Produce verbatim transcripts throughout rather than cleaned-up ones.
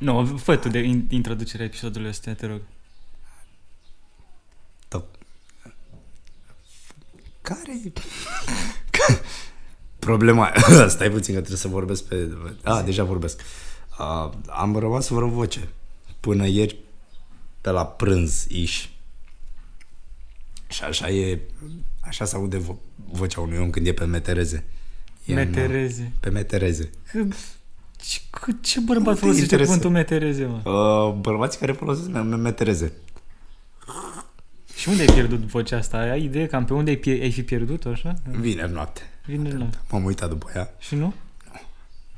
Nu, fă tu de introducerea episodului ăsta, te rog. Top. Care-i... problema... Stai puțin că trebuie să vorbesc pe... Ah, deja vorbesc. Uh, am rămas fără voce până ieri pe la prânz iși. Și așa e... Așa se aude vo vocea unui om când e pe metereze. E metereze. În, pe metereze. Ce, ce bărbat folosește cuvântul metereze, mă? Uh, bărbații care folosesc metereze. Și unde ai pierdut vocea asta? Ai idee cam pe unde ai, ai fi pierdut-o, așa? Vineri noapte. Vineri noapte. M-am uitat după ea. Și nu? Nu.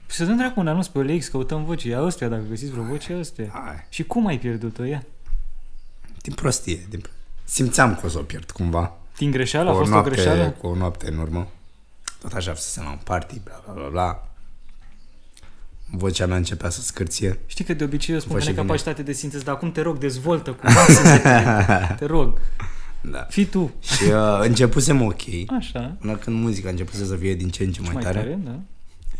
Să dăm dracu un anunț pe Olex, căutăm voce. Ia ăstuia, dacă găsiți vreo voce, ăstuia. Și cum ai pierdut-o, ea? Din prostie. Din... Simțeam că o să o pierd, cumva. Din greșeală? A fost noapte, o greșeală? Cu o noapte în urmă. Tot așa fusesem la un party, bla, bla, bla, bla. Vocea mea începea să scârție. Știi că de obicei eu spun că necapacitate de sinteză, dar acum te rog, dezvoltă cu te, te rog. Da. Fii tu. Și uh, începusem ok. Așa. Până când muzica începuse să fie din ce în ce mai, mai tare. tare da.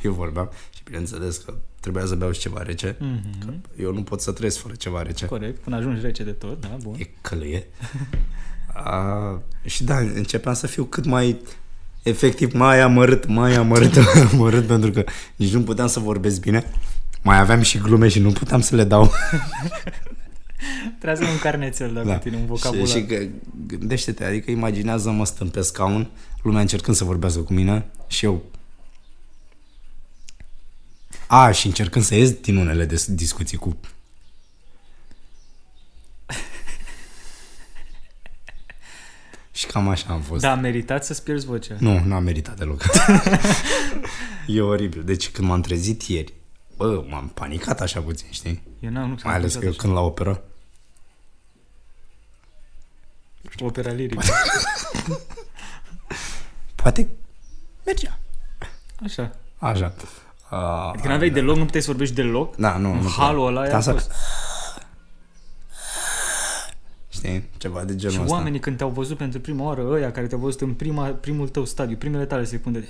Eu vorbeam și bineînțeles că trebuia să beau și ceva rece. Mm-hmm. Că eu nu pot să trăiesc fără ceva rece. Corect, până ajungi rece de tot, da, bun. E călăie. uh, și da, începeam să fiu cât mai... Efectiv, mai amărât, mai amărât, mai amărât, pentru că nici nu puteam să vorbesc bine. Mai aveam și glume și nu puteam să le dau. Trebuie să nu încarneți la da. Tine, un vocabular. Și, și că, gândește-te, adică imaginează-mă stând pe scaun, lumea încercând să vorbească cu mine și eu... A, și încercând să ies din unele discuții cu... Și cam așa am fost. Da, a meritat să-ți pierzi vocea? Nu, n-a meritat deloc. E oribil. Deci când m-am trezit ieri, bă, m-am panicat așa puțin, știi? Eu n-am, nu Mai ales că așa. Eu când la operă. Opera lirică. Poate mergea. Așa. Așa. A, adică n-aveai da. deloc, nu puteai să vorbești deloc? Da, nu. nu halul ăla aia a fost... Ceva de genul și ăsta. Oamenii când te-au văzut pentru prima oară, ăia care te-au văzut în prima, primul tău stadiu, primele tale secunde de...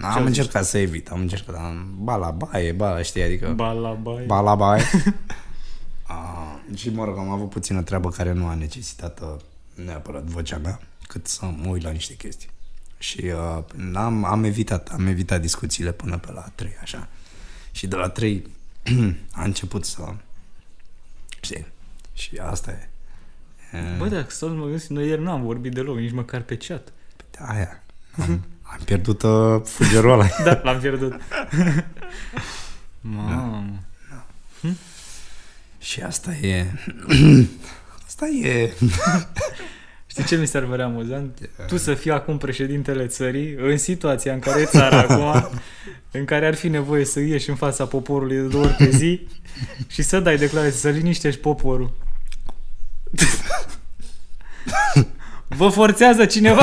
Am încercat să evit, am încercat, am... Balabaie, bala, știi, adică... Balabaie. Balabaie. uh, și mă rog, am avut puțină treabă care nu a necesitat uh, neapărat vocea mea, cât să mă uit la niște chestii. Și uh, am, am evitat, am evitat discuțiile până pe la trei, așa. Și de la trei a început să... Știi? Și asta e. Bă, dacă stau să mă gândesc, noi ieri nu am vorbit deloc, nici măcar pe chat. Aia, am, am pierdut uh, fugerul ăla. Da, l-am pierdut. Mamă. Da. Da. Hm? Și asta e... asta e... Știi ce mi s-ar părea amuzant? Tu să fii acum președintele țării, în situația în care e țara acum, în care ar fi nevoie să ieși în fața poporului de două ori pe zi și să dai declarații, să liniștești poporul. Vă forțează cineva?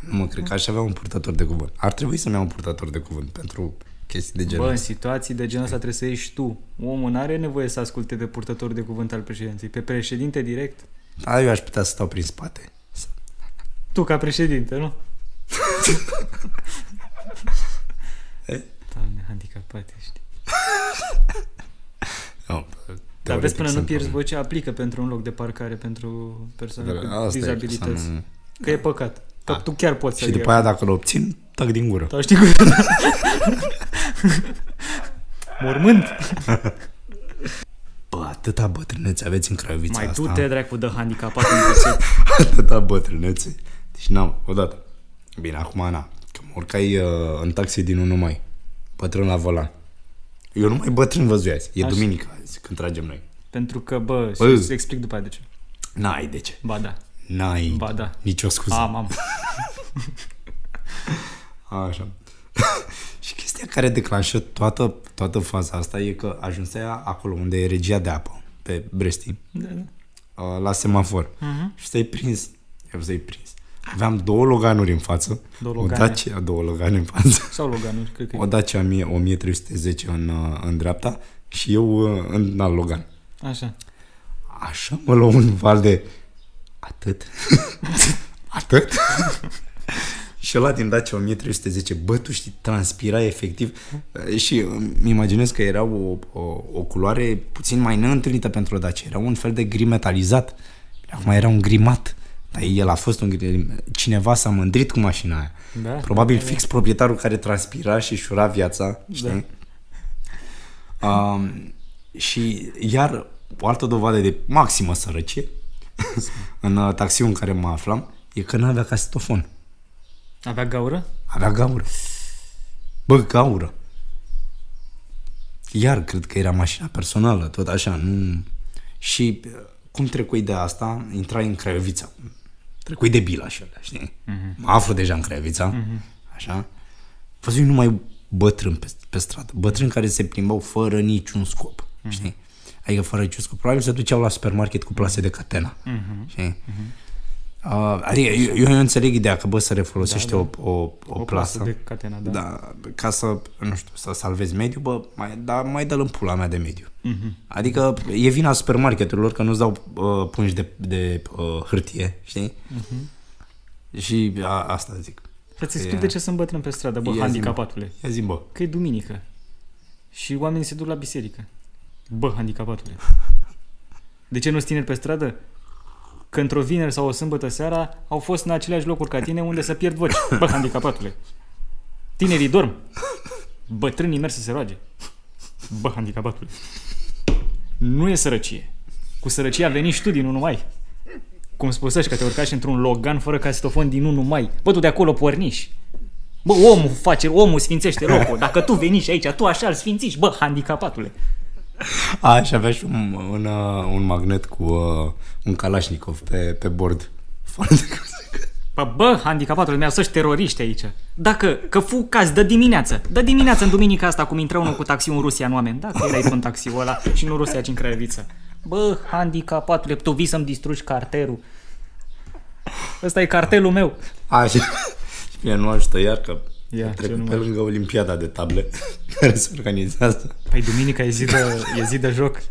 Nu mă, cred că aș avea un purtător de cuvânt. Ar trebui să-mi iau un purtător de cuvânt pentru chestii de genul ăsta. Bă, în situații de genul ăsta trebuie să ieși tu. Omul n-are nevoie să asculte de purtător de cuvânt al președinței. Pe președinte direct. Da, eu aș putea să stau prin spate. Tu ca președinte, nu? Doamne, handicapat ești. Nu, dar vezi, până nu pierzi vocea, aplică pentru un loc de parcare pentru persoane de, cu dizabilități. E, că e păcat. Că a, tu chiar poți să Și după aia, dacă l obțin, tac din gură. Taci din gură. Mormânt. Bă, atâta bătrânețe aveți în Craiovița asta. Mai du-te, dracu, dă handicapat în pățet. Atâta bătrânețe. Deci n-am, odată. Bine, acum, Ana, că mă urcai uh, în taxi din unu mai. Bătrân la volan. Eu nu mai bătrân văzuia. E Așa. duminică azi, când tragem noi. Pentru că, bă, bă. să explic după aia de ce. N-ai de ce. Ba da. N-ai ba da. nicio scuză. A, mamă. Așa. Și chestia care declanșă toată, toată faza asta e că ajunsea acolo unde e regia de apă, pe Brestii, da, da. la semafor. Uh-huh. Și stai prins. Eu stai prins. Aveam două loganuri în față. Două logane. O Dacia, două logane în față. Sau loganuri, cred că e. O Dacia o mie trei sute zece în, în dreapta și eu în alt logan. Așa. Așa mă luau un val de... Atât? Atât? Și ăla din Dacia o mie trei sute zece, bă, tu știi, transpira efectiv. Și îmi imaginez că era o, o, o culoare puțin mai neîntâlnită pentru o Dacia. Era un fel de gri metalizat. Acum era un grimat. Dar el a fost un gri... Cineva s-a mândrit cu mașina aia. Da, probabil da, fix da. Proprietarul care transpira și șura viața. Știi? Da. Um, și iar o altă dovadă de maximă sărăcie în taxiul în care mă aflam e că n-avea casetofon. Avea gaură? Avea gaură. Bă, gaură. Iar cred că era mașina personală, tot așa. Nu... Și cum trecui de asta, intrai în Craiovița. Trecui de bila și alea, știi? Uh-huh. Mă aflu deja în Craiovița, uh-huh. așa. Văzui numai bătrâni pe, pe stradă. Bătrâni care se plimbau fără niciun scop, uh-huh. știi? Adică fără niciun scop. Probabil se duceau la supermarket cu plase de catena, uh-huh. știi? Uh-huh. Uh, adică eu, eu înțeleg ideea că, bă, să refolosește da, da. o, o, o, o plasă de catena, da. Da, ca să, nu știu, să salvezi mediul, bă, mai, dar mai dă-l în pula mea de mediu. Mm-hmm. Adică e vina supermarketurilor că nu-ți dau uh, pungi de, de uh, hârtie, știi? Mm-hmm. Și a, asta zic. Să ți explic de ce sunt bătrân pe stradă, bă, handicapatule. Ia zi, bă. Că e duminică și oamenii se duc la biserică. Bă, handicapatule. De ce nu-s tineri pe stradă? Că într-o vineri sau o sâmbătă seara au fost în aceleași locuri ca tine unde să pierd voci. Bă, handicapatule. Tinerii dorm. Bătrânii merg să se roage. Bă, handicapatule. Nu e sărăcie. Cu sărăcia veni și tu din unu mai. Cum spusești că te urcași într-un Logan fără casetofon din unu mai. Bă, tu de acolo porniși. Bă, omul face, omul sfințește locul. Dacă tu veni și aici, tu așa îl sfințiși. Bă, handicapatule. A, și avea și un, un, un magnet cu uh, un Kalashnikov pe, pe bord. Bă, bă, handicapatul, mi-au săși teroriști aici. Dacă, că fucați, dă dimineață. Dă dimineață în duminica asta, cum intră unul cu taxiul în Rusia, în oameni. Dacă erai tu în taxiul ăla și nu Rusia, ci în Craiviță. Bă, handicapatule, tu vii să-mi distrugi cartelul. Ăsta e cartelul meu. A, și mie nu ajută iar că... Ia, trec pe lângă Olimpiada de table care se organizează. Păi duminica e zi de, e zi de joc.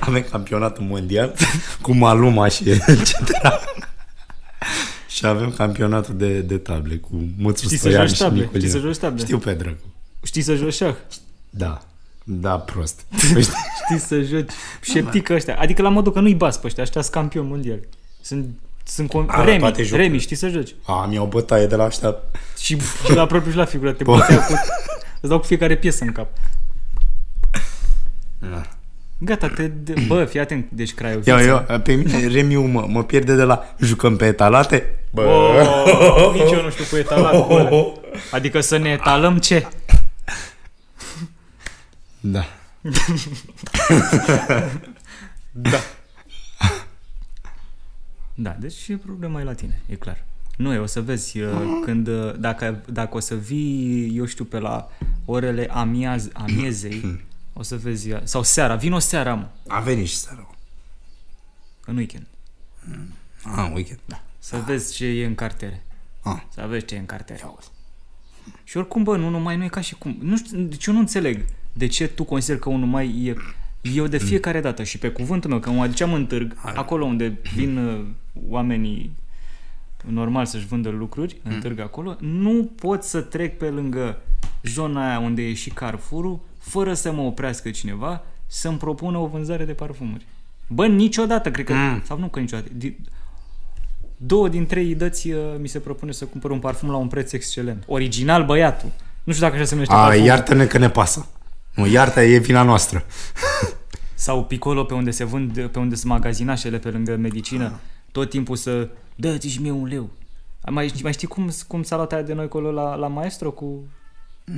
Avem campionatul mondial cu Maluma și et cetera și avem campionatul de, de table cu Mățu Stoian și Nicolina. Știi să joci table? Știu pe dracu. Știi să joci șah? Da. Da, prost. Știi să joci șeptică ăștia. Adică la modul că nu-i bas pe ăștia. Ăștia sunt campion mondial. Sunt... Sunt con... A, Remi, Remi, știi să joci? A, mi-au bătaie de la ăștia. Și la propriu și la figură te bătea cu... Îți dau cu fiecare piesă în cap. Da. Gata, te... Bă, fii atent, deci Craiova. Eu, eu, pe mine Remiu mă, mă pierde de la jucăm pe etalate. Bă, oh, nici eu nu știu cu etalate. Oh. Adică să ne etalăm ce? Da. Da. Da, deci problema e la tine, e clar. Nu e, o să vezi uh, când, dacă, dacă o să vii, eu știu, pe la orele amiaz, amiezei, o să vezi, sau seara, vin o seara, mă. A venit și seara. În weekend. Ah, în weekend. Da. Să ah. vezi ce e în cartere. Ah. Să vezi ce e în cartere. Auzi. Și oricum, bă, nu numai, nu e ca și cum. Nu știu, deci eu nu înțeleg de ce tu consideri că un numai e... Eu de fiecare dată și pe cuvântul meu, că mă aduceam în târg, acolo unde vin uh, oamenii normal să-și vândă lucruri, mm. în târg acolo, nu pot să trec pe lângă zona aia unde e și Carrefour-ul fără să mă oprească cineva să-mi propună o vânzare de parfumuri. Bă, niciodată, cred că... Mm. Sau nu că niciodată. Din, două din trei dăți uh, mi se propune să cumpăr un parfum la un preț excelent. Original, băiatul. Nu știu dacă așa se numește parfumul. Iartă-ne că ne pasă. Nu, iartă, e vina noastră. Sau Piccolo, pe unde se vând, pe unde sunt magazinașele pe lângă medicină, tot timpul să... Dă-ți și mie un leu. Mai, mai știi cum, cum s-a luat aia de noi acolo la, la maestro? Cu...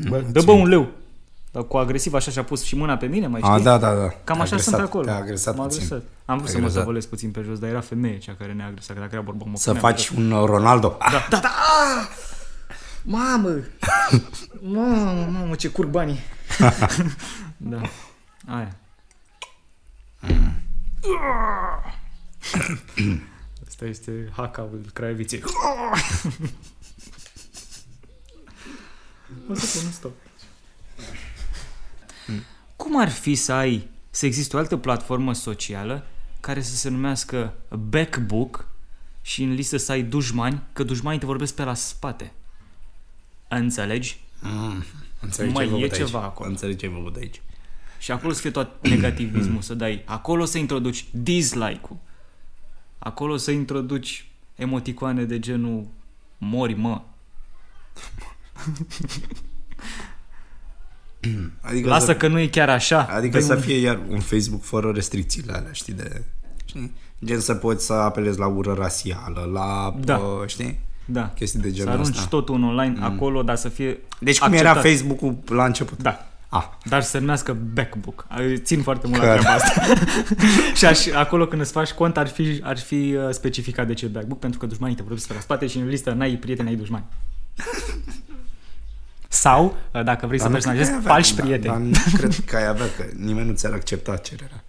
Bă, dă bă un leu. Dar cu agresiv așa și-a pus și mâna pe mine, mai știi? A, da, da, da. Cam așa sunt acolo. Te-a agresat puțin. Am vrut să mă zăvălesc puțin pe jos, dar era femeie cea care ne-a agresat, că dacă era bărbat mă să faci un Ronaldo. Da, da, da! Mamă! Mamă, mamă, ce curg banii. Da. Aia. Asta este hack-ul Craioviței. Mă zic, nu stau. Cum ar fi să ai, să existe o altă platformă socială care să se numească Backbook și în listă să ai dușmani, că dușmanii te vorbesc pe la spate. Înțelegi? Mm, înțelegi mai ce e aici. Ceva acolo. Înțelegi ce ai văzut aici. Și acolo să fie tot negativismul, să dai. Acolo să introduci dislike-ul. Acolo să introduci emoticoane de genul mori, mă. Adică lasă să, că nu e chiar așa. Adică Dă-i să un... fie iar un Facebook fără restricțiile alea, știi, de... Știi? Gen să poți să apelezi la ură rasială, la... Da. Pă, știi? Da. Chestii de genul ăsta. Să arunci asta. Totul în online, mm. acolo, dar să fie deci cum acceptat. Era Facebook-ul la început. Da. Ah. Dar se numească Backbook. Țin foarte mult că... la treaba asta. Și aș, acolo când îți faci cont ar fi, ar fi specificat de ce Backbook, pentru că dușmanii te vorbesc pe la spate și în listă n-ai prieteni, n-ai dușmani. Sau, dacă vrei dar să personalizezi, falși da, prieteni. Dar nu cred că ai avea, că nimeni nu ți-ar accepta cererea.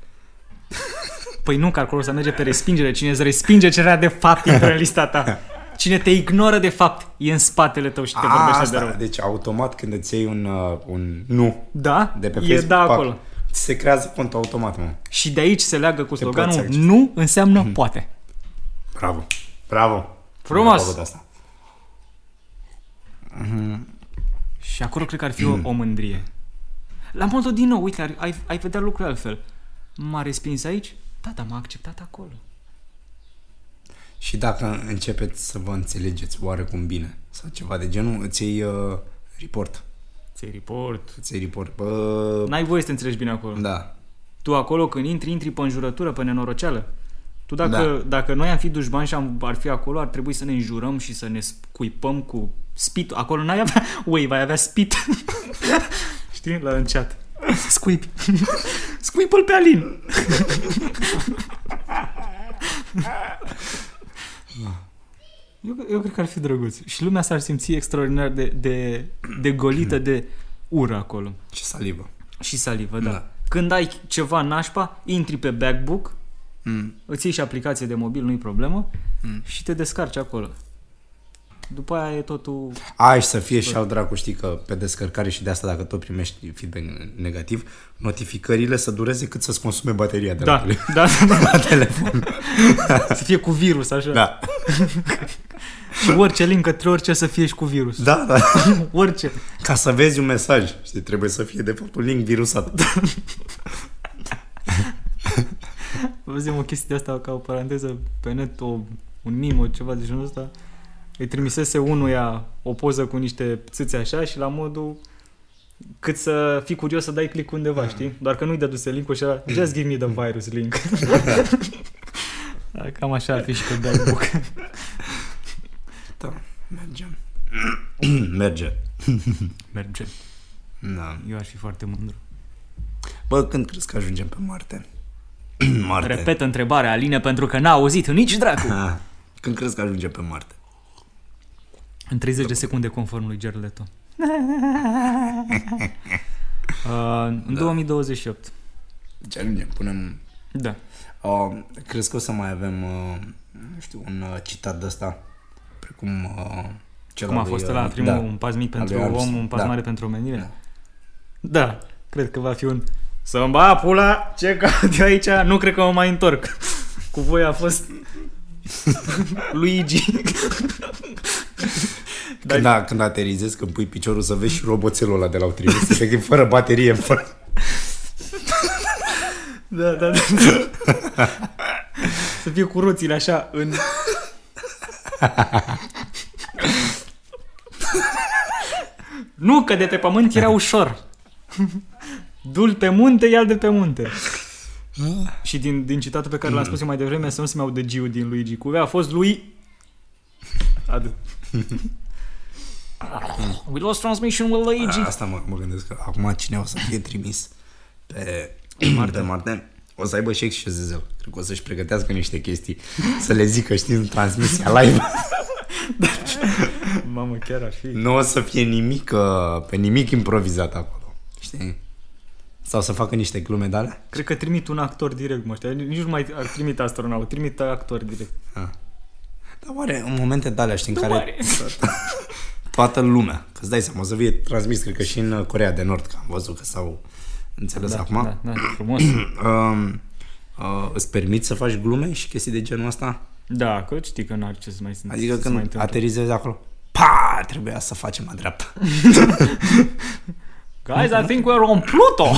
Păi nu, că acolo să merge pe respingere. Cine îți respinge cererea, de fapt, e pe lista ta. Cine te ignoră, de fapt, e în spatele tău și te a, vorbește asta, de rău. Deci, automat, când îți iei un, un nu da, de pe Facebook, da acolo. Pac, se creează contul automat. Mă. Și de aici se leagă cu sloganul nu înseamnă mm-hmm. poate. Bravo. Bravo. Frumos. Asta. Mm-hmm. Și acolo cred că ar fi mm. o, o mândrie. La modul din nou, uite, ai, ai vedea lucrul altfel. M-a respins aici? Da, dar m-a acceptat acolo. Și dacă începeți să vă înțelegeți oarecum bine sau ceva de genul, îți iei uh, report. Îți iei report. Îți iei report. Bă... N-ai voie să te înțelegi bine acolo. Da. Tu acolo când intri, intri pe înjurătură, pe nenoroceală. Tu dacă, da. Dacă noi am fi dușmani și am, ar fi acolo, ar trebui să ne înjurăm și să ne scuipăm cu spit. Acolo n-ai avea... Ui, vai avea spit. Știi? La în chat. Scuip. Scuipă-l pe Alin. eu, eu cred că ar fi drăguț. Și lumea s-ar simți extraordinar de, de, de golită de ură acolo. Și salivă. Și salivă, da. da. Când ai ceva nașpa, intri pe Backbook, mm. îți iei și aplicație de mobil, nu-i problemă, mm. și te descarci acolo. După aia e totul... Ai să fie și al dracu, știi că pe descărcare și de asta, dacă tot primești feedback negativ, notificările să dureze cât să-ți consume bateria de da, la, tele... da, da, da. La telefon. Să fie cu virus, așa. Da. Și orice link către orice să fie și cu virus. Da, da. Orice. Ca să vezi un mesaj, știi, trebuie să fie de fapt un link virusat. Văzim o chestie de asta ca o paranteză pe net, o, un meme, ceva de genul ăsta. Îi trimisese unuia o poză cu niște țâțe așa și la modul cât să fii curios să dai click undeva, mm. știi? Doar că nu-i dăduse link-ul și era just give me the virus link. Da, cam așa ar fi și pe Backbook. Da, mergem. Merge. Merge. Da. Eu aș fi foarte mândru. Bă, când crezi că ajungem pe Marte? Marte. Repet întrebarea, Aline, pentru că n-a auzit nici dracu. Când crezi că ajungem pe Marte? În treizeci de secunde, conform lui Gerleto. uh, în da. două mii douăzeci și opt. Deci ajungem, punem... Da. Uh, crezi că o să mai avem, uh, nu știu, un uh, citat de ăsta? Precum... Uh, cel Cum a fost ăla, primul, da. Un pas mic pentru om, un pas da. Mare pentru omenire? Da. Da, cred că va fi un... Să-mi ba pula, ce caut eu aici? Nu cred că mă mai întorc. Cu voi a fost... Luigi... Când, a, când aterizezi, când pui piciorul să vezi și roboțelul ăla de la o trimis. Să fără baterie, fără... Da, da, da. Să fie cu roțile așa în... Nu, că de pe pământ era ușor. Du-l pe munte, ia-l de pe munte. Și din, din citatul pe care l-am spus eu mai devreme, să nu se mai audă Giu din Luigi Cuvea, a fost lui... Adu. We lost transmission with Luigi. Asta mă, mă gândesc că acum cine o să fie trimis pe Marte, Marte o să aibă și excezel. Cred că o să-și pregătească niște chestii să le zică, știi, în transmisia live. Mamă, chiar ar fi. Nu o să fie nimic, pe nimic improvizat acolo, știi? Sau să facă niște glume de alea? Cred că trimit un actor direct, mă, știi? Nici nu mai ar trimit astronaut, trimit actor direct. Ah. Dar oare în momente de alea, știi, în care toată lumea, că îți dai seama, o să fie transmis, cred că și în Coreea de Nord, că am văzut că s-au înțeles da, acum. Da, da, frumos. uh, uh, îți permiți să faci glume și chestii de genul ăsta? Da, că știi că nu are ce să mai sunt. Adică când aterizezi acolo, pa, trebuia să facem la dreapta. Guys, I think we're on Pluto!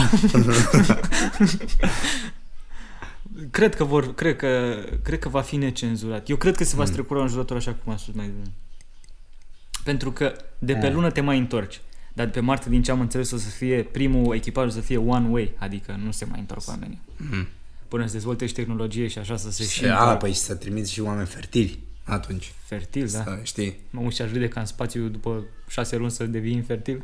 Cred că vor, cred că, cred că va fi necenzurat. Eu cred că se va strecura un jurător așa cum a spus mai bine. Pentru că de pe lună te mai întorci. Dar de pe martie, din ce am înțeles, o să fie primul echipaj, o să fie one way. Adică nu se mai întorc oamenii. Mm. Până să dezvoltești tehnologie și așa să se și... A, păi și să trimiți și oameni fertili atunci. Fertil, da. Să știi. Mă uși aș râde ca în spațiu după șase luni să devii infertil.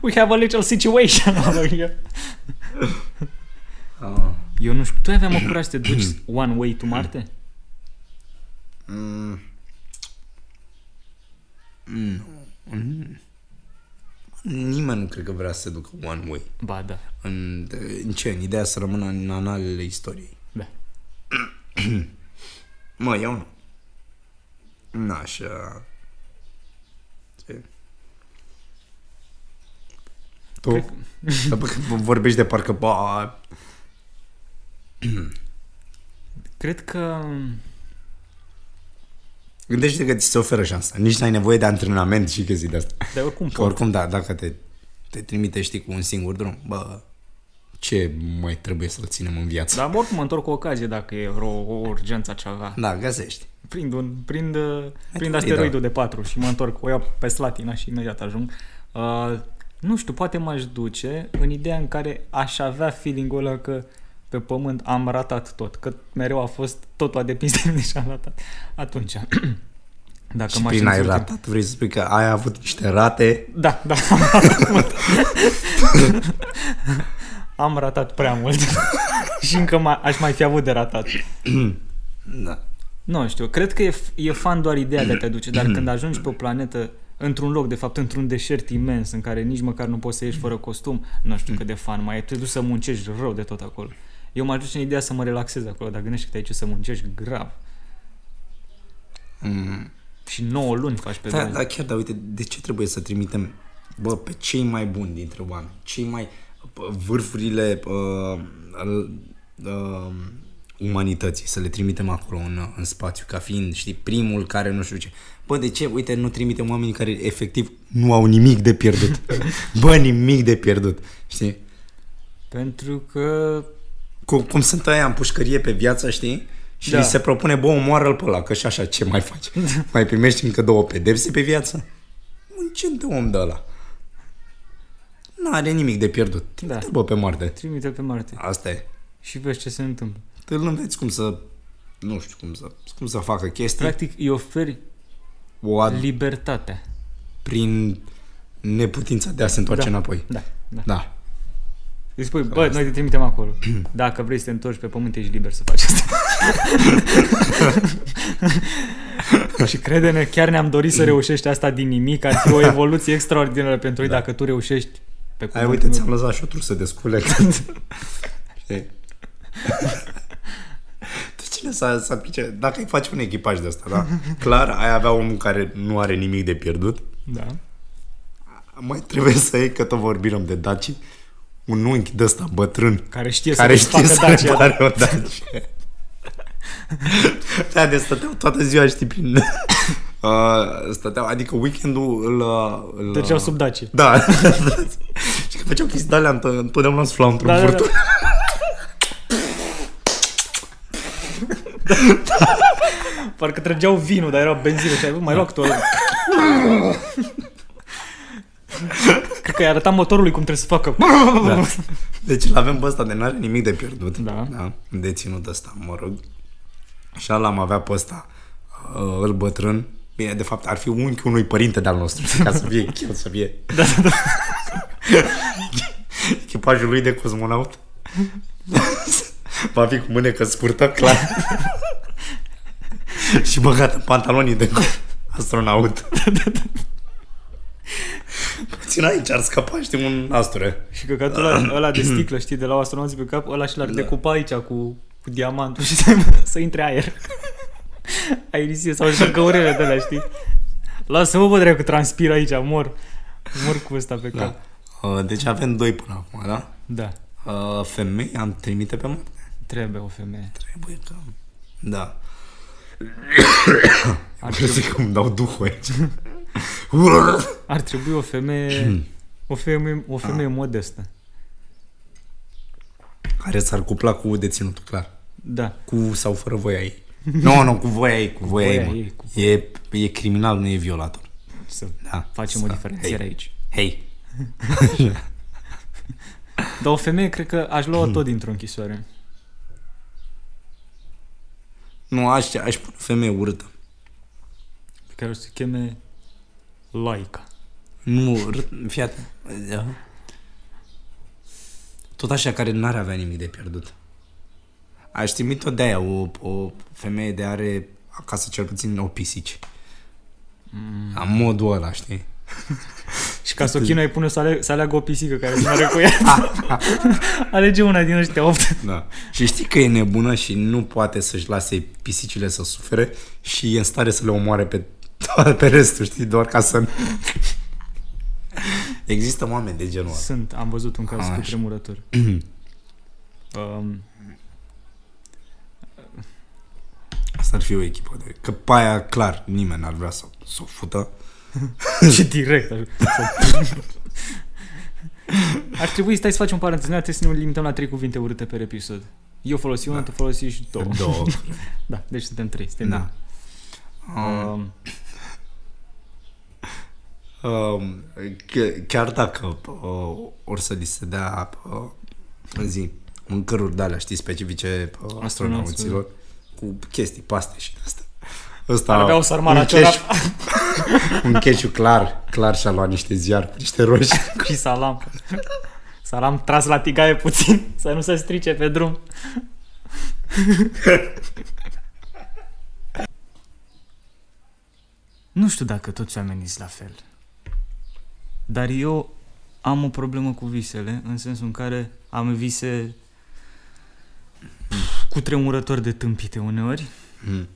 We have a little situation. Oh. Eu nu știu. Tu aveam o curaj să te duci one way to Marte? Mm. Mm. Mm. Nimeni nu cred că vrea să se ducă one way. Ba, da. În, în ce? În ideea să rămână în analele istoriei. Da. Mă, eu nu. N-aș... Tu? Cred... vorbești de parcă... Ba... Cred că... Gândește-te că ți se oferă șansa. Nici n-ai nevoie de antrenament și chestii de asta. Dar oricum că oricum, da, dacă te, te trimite, știi, cu un singur drum, bă, ce mai trebuie să-l ținem în viață? Dar oricum mă întorc cu ocazie dacă e vreo o urgență ceva. Da, găsești. Prind, un, prind, prind asteroidul de patru și mă întorc, o iau pe Slatina și imediat ajung. Uh, nu știu, poate m-aș duce în ideea în care aș avea feeling-ul ăla că pe pământ am ratat tot, că mereu a fost, totul a depins de mine și am ratat. Atunci, dacă și prin ai ratat, timp... vrei să spui că ai avut niște rate? Da, da, am ratat mult. Am ratat prea mult și încă mai, aș mai fi avut de ratat. Da. Nu știu, cred că e, e fan doar ideea de a te duce, dar când ajungi pe o planetă, într-un loc, de fapt, într-un deșert imens în care nici măcar nu poți să ieși fără costum, nu știu cât de fan mai e, te duci să muncești rău de tot acolo. Eu m-aș duce în ideea să mă relaxez acolo, dar gândești că te-ai ce să muncești grav. Mm. Și nouă luni faci pe da, da, chiar, da, uite, de ce trebuie să trimitem, bă, pe cei mai buni dintre oameni, cei mai vârfurile uh, uh, umanității, să le trimitem acolo în, în spațiu, ca fiind, știi, primul care nu știu ce. Bă, de ce, uite, nu trimitem oamenii care efectiv nu au nimic de pierdut. Bă, nimic de pierdut, știi? Pentru că... Cu, cum sunt aia în pușcărie pe viață, știi? Și da, li se propune, bă, omoară-l pe ăla, că și așa, ce mai faci? Mai primești încă două pedepse pe viață? Un cent de om de ăla. N-are nimic de pierdut. Trimite-l, bă, pe Marte. Trimite-l pe Marte. Asta e. Și vezi ce se întâmplă. Te-l înveți cum să, nu știu, cum să, cum să facă chestii. Practic îi oferi o libertatea. Prin neputința de a se întoarce, da, înapoi. Da, da, da. Îi spui, bă, noi te trimitem acolo. Dacă vrei să te întorci pe pământ, ești liber să faci asta. Și crede-ne, chiar ne-am dorit să reușești asta din nimic. Ar fi o evoluție extraordinară pentru ei, da, dacă tu reușești pe cuvânt. Hai, uite, ți-am lăsat și o trusă de scule. De cine să aplice? Dacă îi faci un echipaj de asta, da? Clar, ai avea omul care nu are nimic de pierdut. Da. Mai trebuie să iei, că tot vorbim de daci, un unchi de ăsta bătrân care știe, care să, știe să dacia, repare da, o dacia. Da, de stăteau toată ziua, știi, prin uh, stăteau, adică weekendul îl, îl... Tăceau sub dacie. Da. Și că făceau chestii de alea, întotdeauna îmi sflau într-un furtun. Parcă trăgeau vinul, dar erau benzină și ai mai luat tot. Cred că i-a arătat motorului cum trebuie să facă. Da. Deci l-avem pe ăsta de n-are nimic de pierdut. Da, da? Deținut ăsta, mă rog. Așa l-am avea pe ăsta, uh, îl bătrân. Bine, de fapt ar fi unchiul unui părinte de-al nostru. Ca să fie chel, să fie da, da, da. Echipajul lui de cosmonaut va fi cu mânecă scurtă, clar. Și băgat în pantalonii de astronaut. Da, da, da. Puțin aici ar scăpa, știi, un asture. Și căcatul ăla, ăla de sticlă, știi, de la o astronauții pe cap, ăla și l-ar decupa aici cu, cu diamantul și să, să intre aer. Aerisie sau așa găurele de alea, știi? Lasă-mă, bă, drept, că transpir aici, mor. Mor cu ăsta pe cap. Da. Deci avem doi până acum, da? Da. Femei am trimite pe Marte. Trebuie o femeie. Trebuie, da. Da. Ar trebui că îmi dau duhul aici. Ar trebui o femeie, o femeie, o femeie modestă. Care s-ar cupla cu deținutul, clar. Da. Cu sau fără voia ei. Nu, no, nu, no, cu voia ei, cu, cu voia, voia ei, ei cu... E, e criminal, nu e violator. Să da, facem să... o diferențiere hey. aici. Hei! Dar o femeie, cred că aș lua tot dintr-o închisoare. Nu, aș, aș pune femeie urâtă. Pe care o să se cheme Laica. Nu, fii atent. Tot așa, care n-ar avea nimic de pierdut. Aș trimit-o de-aia, o, o femeie de are acasă cel puțin o pisici. Mm. La modul ăla, știi? Și ca să o chinui, pune să, ale, să aleagă o pisică care se are cu ea. Alege una din ăștia opt. Da. Și știi că e nebună și nu poate să-și lase pisicile să sufere și e în stare să le omoare pe, pe restul, știi? Doar ca să... Există oameni de genul ăla. Sunt, am văzut un caz A, cu tremurători. um... Asta ar fi o echipă de... Că pe aia, clar, nimeni n-ar vrea să o fută. Și direct. Ar, ar trebui, stai să facem un paranteză, trebuie să ne limităm la trei cuvinte urâte pe episod. Eu folosi una, da. Tu folosi și două. două. Da, deci suntem trei. Suntem da. Um... Um, chiar dacă uh, or să li se dea uh, în zi mâncăruri de alea, știi, specifice uh, astronauților, cu chestii, paste și astea. Ăsta avea o sarmana ceorapă. Un cheșu clar, clar și-a luat niște ziar, niște roșii. Și salam. Salam tras la tigaie puțin, să nu se strice pe drum. Nu știu dacă toți oamenii sunt la fel. Dar eu am o problemă cu visele, în sensul în care am vise cu tremurători de tâmpite uneori. Mm.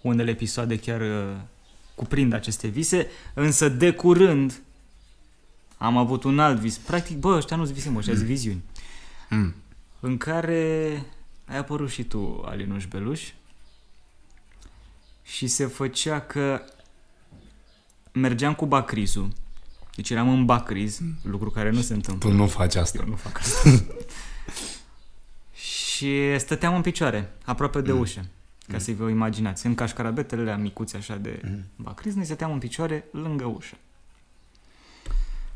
Unele episoade chiar uh, cuprind aceste vise, însă de curând am avut un alt vis. Practic, bă, ăștia nu-s vise, mă, ăștia mm. viziuni. Mm. În care ai apărut și tu, Alinuș Beluș, și se făcea că mergeam cu bacrizul. Deci eram în bacriz, lucru care nu se întâmplă. Tu nu faci asta. Eu nu fac asta. Și stăteam în picioare, aproape de mm. ușă, ca mm. să-i vă imaginați. În cașcarabetele alea micuțe așa de mm. bacriz, noi stăteam în picioare lângă ușă.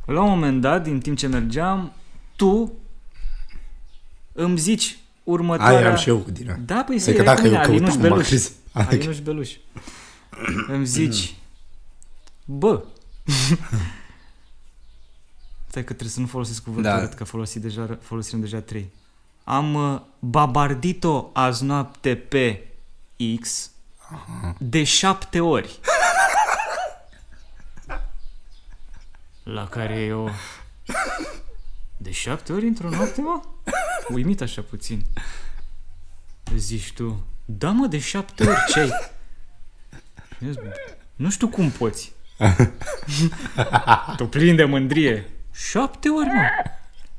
La un moment dat, din timp ce mergeam, tu îmi zici următoarea... Aia am și eu cu Dina. Da, păi zi, Alinuș Beluș. Alinuș Beluș. Îmi zici, bă... Stai că trebuie să nu folosesc cuvântul, da. Că folosim deja, folosim deja trei. Am uh, babardit-o azi noapte pe X Aha. de șapte ori. La care eu... De șapte ori într-o noapte, mă? Uimit așa puțin. Zici tu, da mă, de șapte ori, ce-ai? Nu știu cum poți. Tu plin de mândrie. Șapte ori, mă.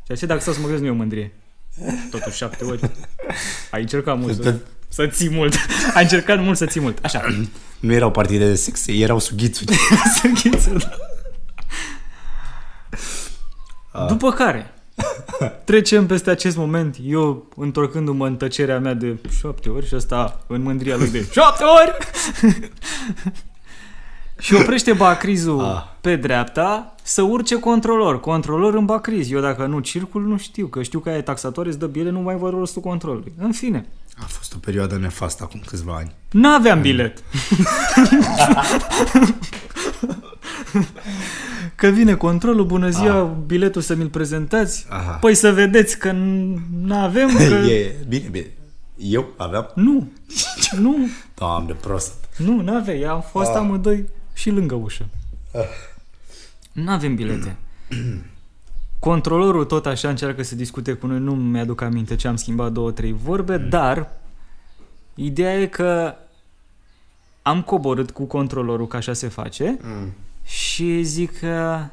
Și așa, dacă stau să mă gândesc, nu e o mândrie. Totuși șapte ori. Ai încercat mult să, să ții mult. Ai încercat mult să ții mult. Așa. Nu erau partide de sex, erau sughițuri. Sughițuri. După care trecem peste acest moment, eu întorcându-mă în tăcerea mea de șapte ori și ăsta în mândria lui de șapte ori. Și oprește bacrizul ah. pe dreapta să urce controlor. Controlor în bacriz. Eu dacă nu circul, nu știu. Că știu că aia e taxatoare, îți dă bilet, nu mai văd rostul controlului. În fine. A fost o perioadă nefastă acum câțiva ani. N-aveam bilet. Că vine controlul, bună ziua, ah. biletul să mi-l prezentați. Aha. Păi să vedeți că n-avem. Că... E, bine, bine. Eu aveam? Nu. Nu. Doamne, prost. Nu, n-avea. Am fost ah. amândoi și lângă ușă. N-avem bilete. Controlorul tot așa încearcă să discute cu noi. Nu mi-aduc aminte ce am schimbat două, trei vorbe, mm. dar ideea e că am coborât cu controlorul, că așa se face, mm. și zic că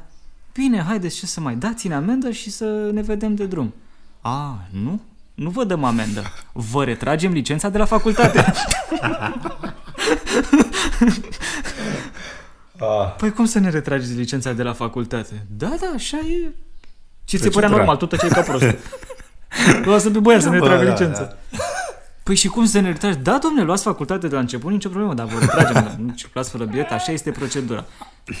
bine, haideți, ce să mai dați în amendă și să ne vedem de drum. A, nu? nu vă dăm amendă, vă retragem licența de la facultate. Păi cum să ne retrageți licența de la facultate? Da, da, așa e. Și ți se părea normal, tu tăceai ca prostul. Luați-o pe băiat să ne retragă licența. Păi și cum să ne retragi? Da, domnule, luați facultate de la început, nicio problemă, dar vă retragem, nu circulați fără bilet, așa este procedura.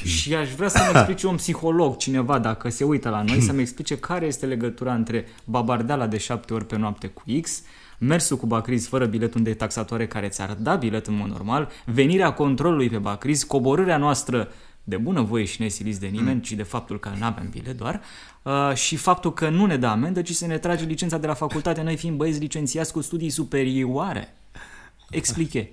Și aș vrea să-mi explice un psiholog, cineva, dacă se uită la noi, să-mi explice care este legătura între babardeala de șapte ori pe noapte cu X, mersul cu Bacriz fără bilet unde e taxatoare care ți-ar da bilet în mod normal, venirea controlului pe Bacriz, coborârea noastră de bunăvoie și nesiliți de nimeni, ci de faptul că n-aveam bilet doar, uh, și faptul că nu ne dă amendă, ci se ne trage licența de la facultate, noi fiind băieți licențiați cu studii superioare. Expliche.